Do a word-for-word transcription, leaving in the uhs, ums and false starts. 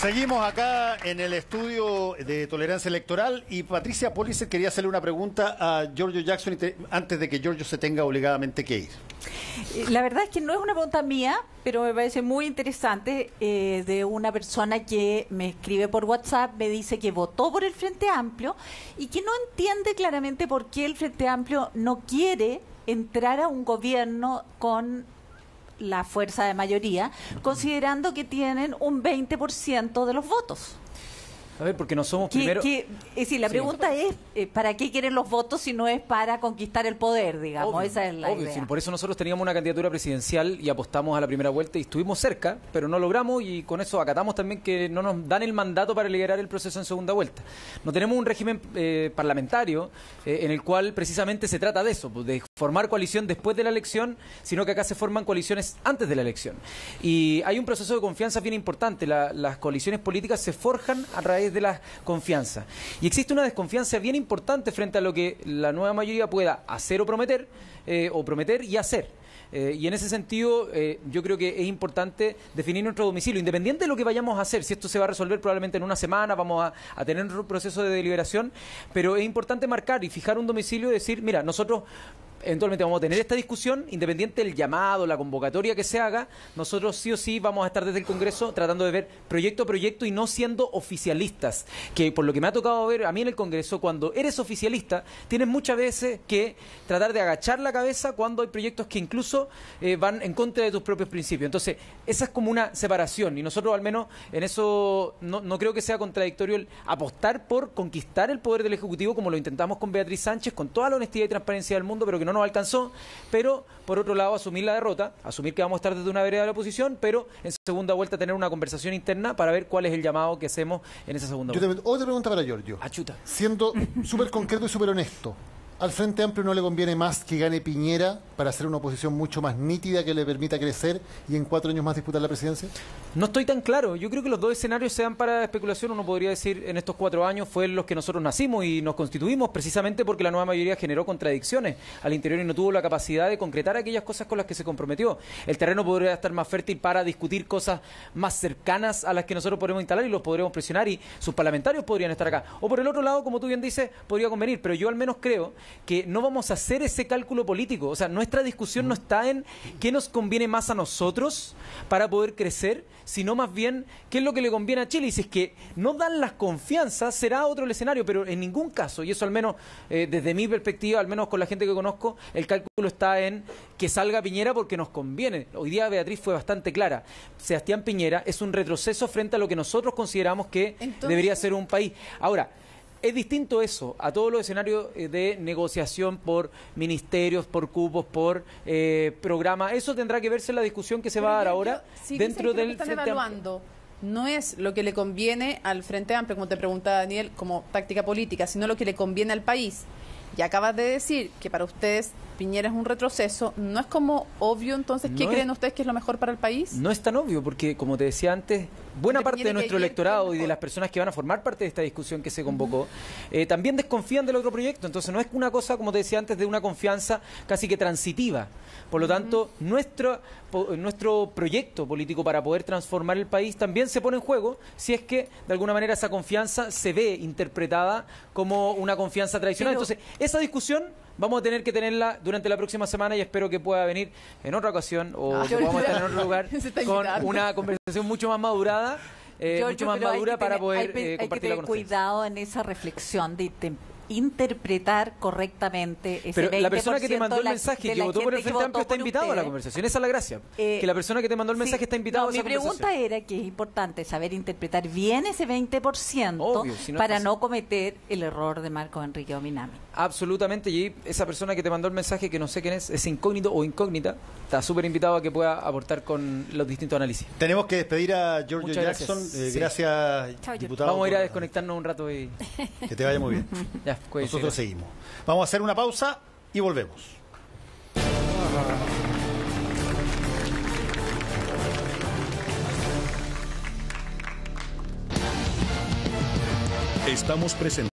Seguimos acá en el estudio de tolerancia electoral y Patricia Politzer quería hacerle una pregunta a Giorgio Jackson antes de que Giorgio se tenga obligadamente que ir. La verdad es que no es una pregunta mía, pero me parece muy interesante, eh, de una persona que me escribe por WhatsApp, me dice que votó por el Frente Amplio y que no entiende claramente por qué el Frente Amplio no quiere entrar a un gobierno con la fuerza de mayoría, considerando que tienen un veinte por ciento de los votos. A ver, porque no somos que, primero... Que, es decir, la sí. pregunta es, eh, ¿para qué quieren los votos si no es para conquistar el poder, digamos? Obvio, esa es la obvio, idea. Sí, por eso nosotros teníamos una candidatura presidencial y apostamos a la primera vuelta y estuvimos cerca, pero no logramos, y con eso acatamos también que no nos dan el mandato para liderar el proceso en segunda vuelta. No tenemos un régimen eh, parlamentario eh, en el cual precisamente se trata de eso, de formar coalición después de la elección, sino que acá se forman coaliciones antes de la elección. Y hay un proceso de confianza bien importante. La, las coaliciones políticas se forjan a través de la confianza. Y existe una desconfianza bien importante frente a lo que la nueva mayoría pueda hacer o prometer, eh, o prometer y hacer. Eh, y en ese sentido, eh, yo creo que es importante definir nuestro domicilio, independiente de lo que vayamos a hacer. Si esto se va a resolver probablemente en una semana, vamos a, a tener un proceso de deliberación, pero es importante marcar y fijar un domicilio y decir, mira, nosotros eventualmente vamos a tener esta discusión, independiente del llamado, la convocatoria que se haga, nosotros sí o sí vamos a estar desde el Congreso tratando de ver proyecto a proyecto y no siendo oficialistas, que por lo que me ha tocado ver a mí en el Congreso, cuando eres oficialista, tienes muchas veces que tratar de agachar la cabeza cuando hay proyectos que incluso eh, van en contra de tus propios principios. Entonces, esa es como una separación, y nosotros al menos en eso no, no creo que sea contradictorio el apostar por conquistar el poder del Ejecutivo, como lo intentamos con Beatriz Sánchez, con toda la honestidad y transparencia del mundo, pero que no nos alcanzó, pero por otro lado asumir la derrota, asumir que vamos a estar desde una vereda de la oposición, pero en segunda vuelta tener una conversación interna para ver cuál es el llamado que hacemos en esa segunda vuelta. Yo te, otra pregunta para Giorgio. Achuta. Siendo súper concreto y súper honesto, ¿al Frente Amplio no le conviene más que gane Piñera para hacer una oposición mucho más nítida que le permita crecer y en cuatro años más disputar la presidencia? No estoy tan claro. Yo creo que los dos escenarios se dan para especulación. Uno podría decir, en estos cuatro años fue en los que nosotros nacimos y nos constituimos, precisamente porque la nueva mayoría generó contradicciones al interior y no tuvo la capacidad de concretar aquellas cosas con las que se comprometió. El terreno podría estar más fértil para discutir cosas más cercanas a las que nosotros podemos instalar y los podremos presionar, y sus parlamentarios podrían estar acá. O por el otro lado, como tú bien dices, podría convenir, pero yo al menos creo que no vamos a hacer ese cálculo político. O sea, nuestra discusión no está en qué nos conviene más a nosotros para poder crecer, sino más bien qué es lo que le conviene a Chile. Y si es que no dan las confianzas, será otro el escenario, pero en ningún caso, y eso al menos eh, desde mi perspectiva, al menos con la gente que conozco, el cálculo está en que salga Piñera porque nos conviene. Hoy día Beatriz fue bastante clara. Sebastián Piñera es un retroceso frente a lo que nosotros consideramos que Entonces... debería ser un país. Ahora, es distinto eso a todos los escenarios de negociación por ministerios, por cupos, por eh, programa. Eso tendrá que verse en la discusión que se va a dar ahora dentro del Frente Amplio. No es lo que le conviene al Frente Amplio, como te pregunta Daniel, como táctica política, sino lo que le conviene al país. Y acabas de decir que para ustedes Piñera es un retroceso. ¿No es como obvio entonces qué no creen es, ustedes que es lo mejor para el país? No es tan obvio porque, como te decía antes, buena parte de nuestro electorado y de las personas que van a formar parte de esta discusión que se convocó, uh-huh. eh, también desconfían del otro proyecto. Entonces no es una cosa, como te decía antes, de una confianza casi que transitiva. Por lo tanto, uh-huh. nuestro, po, nuestro proyecto político para poder transformar el país también se pone en juego si es que de alguna manera esa confianza se ve interpretada como una confianza tradicional. Pero, entonces, esa discusión vamos a tener que tenerla durante la próxima semana y espero que pueda venir en otra ocasión o ah, que podamos estar en otro lugar con una conversación mucho más madurada, eh, Giorgio, mucho más madura para tener, poder hay, eh, compartirla con ustedes. Hay que tener cuidado en esa reflexión de interpretar correctamente ese Pero veinte por ciento la persona que te mandó el mensaje y que votó por el Frente Amplio está invitado a la conversación. Esa es la gracia, eh, que la persona que te mandó el mensaje sí, está invitada no, a esa conversación. Mi pregunta era que es importante saber interpretar bien ese veinte por ciento Obvio, si no para pasa. no cometer el error de Marco Enrique Ominami. Absolutamente, y esa persona que te mandó el mensaje, que no sé quién es, es incógnito o incógnita, está súper invitado a que pueda aportar con los distintos análisis. Tenemos que despedir a Giorgio Muchas Jackson. Gracias, eh, sí. gracias Chao, diputado. Vamos a ir a desconectarnos un rato y... Que te vaya muy bien. Ya. Nosotros seguimos. Vamos a hacer una pausa y volvemos. Estamos presentando